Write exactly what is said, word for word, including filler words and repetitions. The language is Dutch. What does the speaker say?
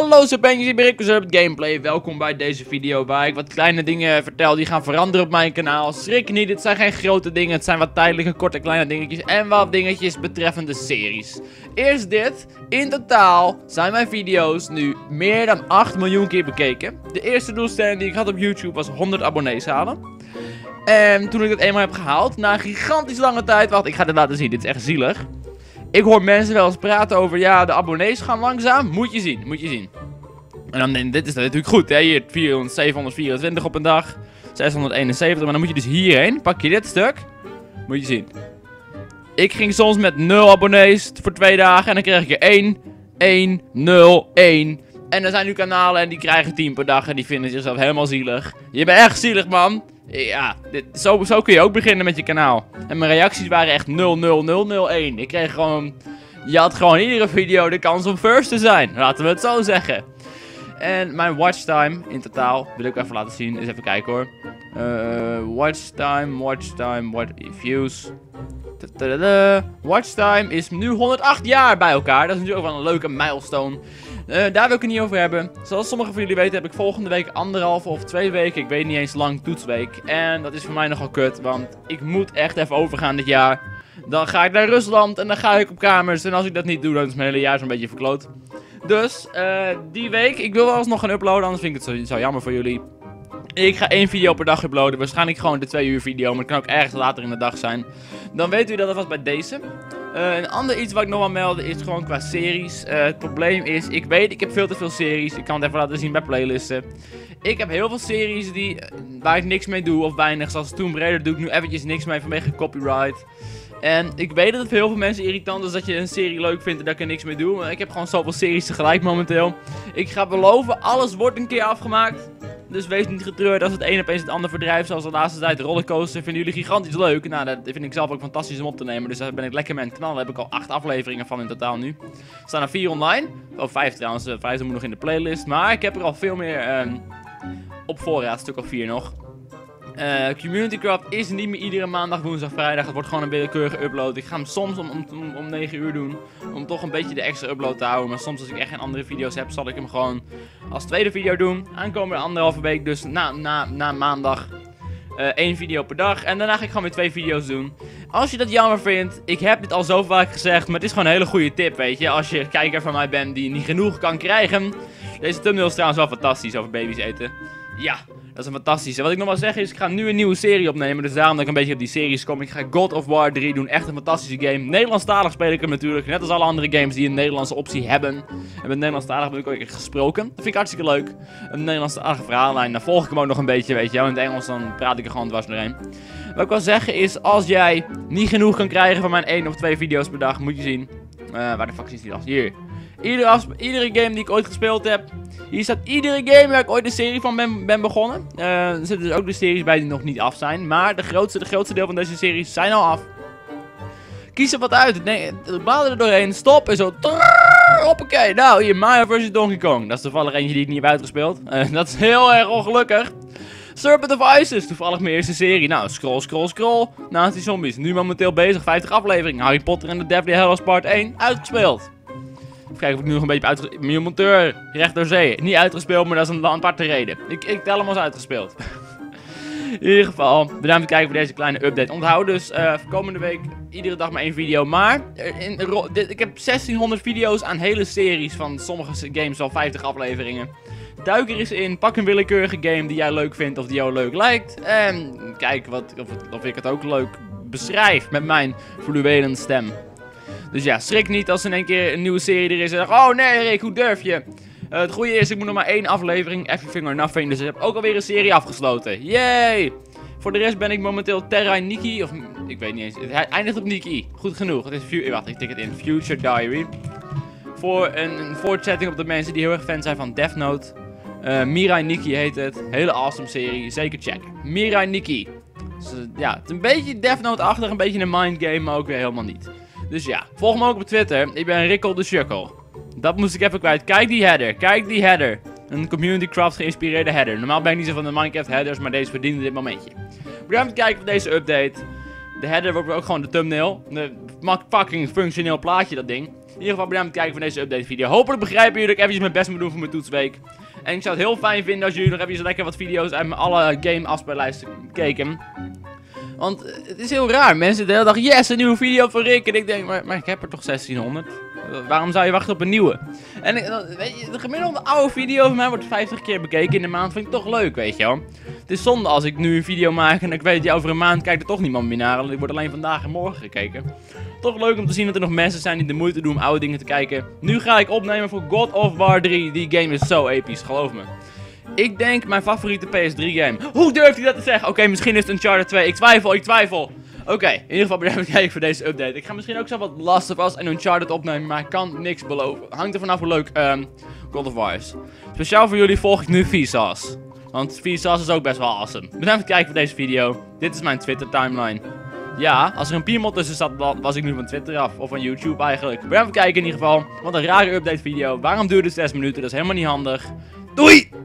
Hallo, zo ben je bij Rick Serpentgameplay. Welkom bij deze video waar ik wat kleine dingen vertel die gaan veranderen op mijn kanaal. Schrik niet, het zijn geen grote dingen, het zijn wat tijdelijke, korte, kleine dingetjes en wat dingetjes betreffende series. Eerst dit. In totaal zijn mijn video's nu meer dan acht miljoen keer bekeken. De eerste doelstelling die ik had op YouTube was honderd abonnees halen. En toen ik dat eenmaal heb gehaald, na een gigantisch lange tijd... Wacht, ik ga dit laten zien, dit is echt zielig. Ik hoor mensen wel eens praten over, ja, de abonnees gaan langzaam. Moet je zien, moet je zien. En dan, en dit is natuurlijk goed, hè. Hier, zevenhonderdvierentwintig op een dag. zeshonderdeenenzeventig, maar dan moet je dus hierheen. Pak je dit stuk. Moet je zien. Ik ging soms met nul abonnees voor twee dagen. En dan kreeg ik er één, één, nul, één. En er zijn nu kanalen en die krijgen tien per dag. En die vinden zichzelf helemaal zielig. Je bent echt zielig, man. Ja, dit, zo, zo kun je ook beginnen met je kanaal. En mijn reacties waren echt nul nul nul nul één. Ik kreeg gewoon... Je had gewoon iedere video de kans om first te zijn. Laten we het zo zeggen. En mijn watchtime in totaal wil ik even laten zien. Eens even kijken hoor. Uh, watchtime, watchtime, watch views. Watchtime is nu honderdacht jaar bij elkaar. Dat is natuurlijk ook wel een leuke milestone. Uh, daar wil ik het niet over hebben. Zoals sommigen van jullie weten heb ik volgende week anderhalve of twee weken, ik weet niet eens lang, toetsweek. En dat is voor mij nogal kut, want ik moet echt even overgaan dit jaar. Dan ga ik naar Rusland en dan ga ik op kamers. En als ik dat niet doe, dan is mijn hele jaar zo'n beetje verkloot. Dus, uh, die week, ik wil wel eens nog gaan uploaden, anders vind ik het zo, zo jammer voor jullie. Ik ga één video per dag uploaden, waarschijnlijk gewoon de twee uur video, maar het kan ook ergens later in de dag zijn. Dan weten jullie dat alvast bij deze. Uh, een ander iets wat ik nog wel meldde is gewoon qua series. Uh, het probleem is, ik weet, ik heb veel te veel series. Ik kan het even laten zien bij playlisten. Ik heb heel veel series die, waar ik niks mee doe of weinig. Zoals Tomb Raider doe ik nu eventjes niks mee vanwege copyright. En ik weet dat het voor heel veel mensen irritant is dat je een serie leuk vindt en dat ik er niks mee doe. Maar ik heb gewoon zoveel series tegelijk momenteel. Ik ga beloven, alles wordt een keer afgemaakt. Dus wees niet getreurd als het een opeens het ander verdrijft. Zoals de laatste tijd, rollercoaster vinden jullie gigantisch leuk. Nou, dat vind ik zelf ook fantastisch om op te nemen. Dus daar ben ik lekker mee aan het knallen. Daar heb ik al acht afleveringen van in totaal nu. Er staan er vier online. Oh, vijf trouwens. Vijf moet nog in de playlist. Maar ik heb er al veel meer um, op voorraad. Stuk of vier nog. Uh, CommunityCraft is niet meer iedere maandag, woensdag, vrijdag. Het wordt gewoon een willekeurige upload. Ik ga hem soms om, om, om negen uur doen. Om toch een beetje de extra upload te houden. Maar soms als ik echt geen andere video's heb, zal ik hem gewoon als tweede video doen. Aankomende anderhalve week. Dus na, na, na maandag uh, één video per dag. En daarna ga ik gewoon weer twee video's doen. Als je dat jammer vindt. Ik heb dit al zo vaak gezegd. Maar het is gewoon een hele goede tip, weet je. Als je kijker van mij bent die niet genoeg kan krijgen. Deze thumbnail is trouwens wel fantastisch over baby's eten. Ja. Dat is een fantastische. Wat ik nog wel zeg is, ik ga nu een nieuwe serie opnemen. Dus daarom dat ik een beetje op die series kom. Ik ga God of War drie doen. Echt een fantastische game. Nederlandstalig speel ik hem natuurlijk. Net als alle andere games die een Nederlandse optie hebben. En met Nederlandstalig ben ik ook gesproken. Dat vind ik hartstikke leuk. Een Nederlandstalige verhaallijn. Daar volg ik hem ook nog een beetje, weet je wel. In het Engels dan praat ik er gewoon dwars doorheen. Wat ik wil zeggen is, als jij niet genoeg kan krijgen van mijn één of twee video's per dag, moet je zien. Uh, waar de fuck is die last? Hier. Iedere, iedere game die ik ooit gespeeld heb. Hier staat iedere game waar ik ooit de serie van ben, ben begonnen. Uh, er zitten dus ook de series bij die nog niet af zijn. Maar de grootste, de grootste deel van deze series zijn al af. Kies er wat uit. Nee, blader er doorheen. Stop. En zo. Trrrr, hoppakee. Nou, hier. Mario versus. Donkey Kong. Dat is toevallig eentje die ik niet heb uitgespeeld. Uh, dat is heel erg ongelukkig. Serpent of Isis. Toevallig mijn eerste serie. Nou, scroll, scroll, scroll. Nazi Zombies. Nu momenteel bezig. vijftig afleveringen. Harry Potter en The Deathly Hallows Part één. Uitgespeeld. Even kijken of ik nu nog een beetje heb uitgespeeld. Mijn monteur, recht door zee. Niet uitgespeeld, maar dat is een aparte reden. Ik, ik tel hem als uitgespeeld. In ieder geval, bedankt voor het kijken voor deze kleine update. Onthoud dus, uh, komende week iedere dag maar één video. Maar, in, dit, ik heb zestienhonderd video's aan hele series van sommige games, al vijftig afleveringen. Duik er eens in, pak een willekeurige game die jij leuk vindt of die jou leuk lijkt. En kijk wat, of, of ik het ook leuk beschrijf met mijn fluwelende stem. Dus ja, schrik niet als in één keer een nieuwe serie er is en dacht, oh nee Rick, hoe durf je? Uh, het goede is, ik moet nog maar één aflevering, Everything or Nothing, dus ik heb ook alweer een serie afgesloten. Yay! Voor de rest ben ik momenteel Mirai Nikki, of ik weet niet eens, het eindigt op Nikki. Goed genoeg, het is, wacht, ik tik het in, Future Diary. Voor een, een voortzetting op de mensen die heel erg fan zijn van Death Note. Uh, Mirai Nikki heet het, hele awesome serie, zeker checken. Mirai Nikki. Dus, uh, ja, het is een beetje Death Note-achtig, een beetje een mindgame, maar ook weer helemaal niet. Dus ja, volg me ook op Twitter. Ik ben Rikkel de Shuckle. Dat moest ik even kwijt. Kijk die header, kijk die header. Een CommunityCraft geïnspireerde header. Normaal ben ik niet zo van de Minecraft headers, maar deze verdiende dit momentje. Bedankt voor het kijken voor deze update. De header wordt ook gewoon de thumbnail. Een fucking functioneel plaatje, dat ding. In ieder geval bedankt voor het kijken van deze update video. Hopelijk begrijpen jullie dat ik eventjes mijn best moet doen voor mijn toetsweek. En ik zou het heel fijn vinden als jullie nog eventjes lekker wat video's uit mijn alle game afspeellijsten keken. Want het is heel raar, mensen de hele dag, yes, een nieuwe video van Rick. En ik denk, maar, maar ik heb er toch zestienhonderd. Waarom zou je wachten op een nieuwe? En weet je, de gemiddelde oude video van mij wordt vijftig keer bekeken in de maand. Vind ik toch leuk, weet je wel. Het is zonde als ik nu een video maak en ik weet, ja, over een maand kijkt er toch niemand meer naar. Ik word alleen vandaag en morgen gekeken. Toch leuk om te zien dat er nog mensen zijn die de moeite doen om oude dingen te kijken. Nu ga ik opnemen voor God of War drie. Die game is zo episch, geloof me. Ik denk mijn favoriete P S drie game. Hoe durft hij dat te zeggen? Oké, okay, misschien is het Uncharted twee. Ik twijfel, ik twijfel. Oké, okay, in ieder geval bedankt voor het kijken voor deze update. Ik ga misschien ook zo wat Last of Us en Uncharted opnemen, maar ik kan niks beloven. Hangt er vanaf hoe leuk um, God of War is. Speciaal voor jullie volg ik nu Visas. Want Visas is ook best wel awesome. Bedankt voor het kijken voor deze video. Dit is mijn Twitter timeline. Ja, als er een piemel tussen zat, was ik nu van Twitter af. Of van YouTube eigenlijk. Bedankt voor het kijken in ieder geval. Want een rare update video. Waarom duurde het zes minuten? Dat is helemaal niet handig. Doei!